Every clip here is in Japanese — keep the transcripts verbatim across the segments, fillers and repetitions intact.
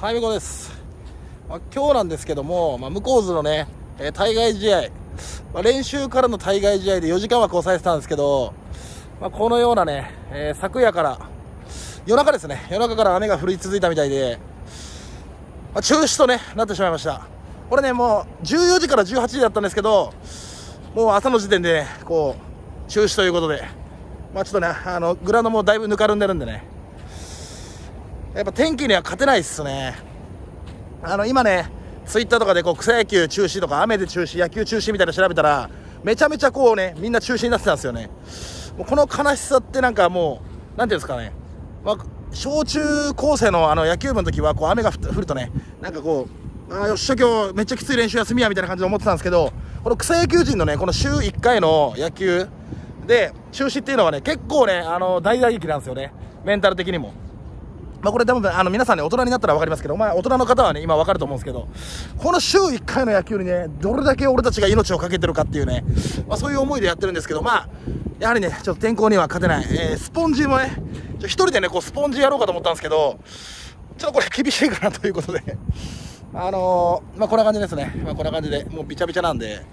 はい、向こうです。まあ、今日なんですけども、まあ、向こう図のね、えー、対外試合、まあ、練習からの対外試合でよじかん枠を抑えてたんですけど、まあ、このようなね、えー、昨夜から、夜中ですね、夜中から雨が降り続いたみたいで、まあ、中止と、ね、なってしまいました。これね、もうじゅうよじからじゅうはちじだったんですけど、もう朝の時点でね、こう、中止ということで、まあ、ちょっとね、あの、グラウンドもだいぶぬかるんでるんでね、やっぱ天気には勝てないっすね。あの、今ね、ツイッターとかでこう草野球中止とか雨で中止、野球中止みたいなの調べたら、めちゃめちゃこうね、みんな中止になってたんですよね。もうこの悲しさってなんかもう、なんていうんですかね、まあ、小中高生のあの野球部の時はこう雨が降るとね、なんかこう、ああ、よっしゃ、今日めっちゃきつい練習休みやみたいな感じで思ってたんですけど、この草野球人のね、この週いっかいの野球で中止っていうのはね、結構ね、あの、大打撃なんですよね、メンタル的にも。まあこれ多分あの皆さんね、大人になったら分かりますけど、まあ大人の方はね、今分かると思うんですけど、この週いっかいの野球にね、どれだけ俺たちが命を懸けてるかっていうね、まあそういう思いでやってるんですけど、まあやはりね、ちょっと天候には勝てない。えー、スポンジもね、一人でね、こうスポンジやろうかと思ったんですけど、ちょっとこれ厳しいかなということで、あのー、まあこんな感じですね。まあこんな感じで、もうびちゃびちゃなんで、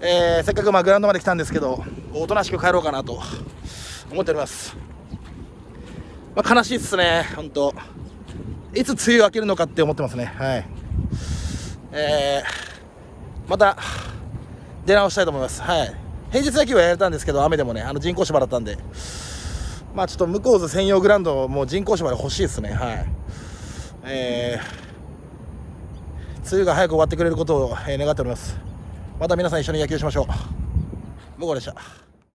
えー、せっかくまあグラウンドまで来たんですけど、おとなしく帰ろうかなと思っております。まあ悲しいっすね、本当。いつ梅雨明けるのかって思ってますね。はい。えー、また出直したいと思います。はい。平日野球はやれたんですけど、雨でもね、あの人工芝だったんで、まあちょっと向こう図専用グラウンドもう人工芝で欲しいですね。はい。えー、梅雨が早く終わってくれることを願っております。また皆さん一緒に野球しましょう。向こうでした。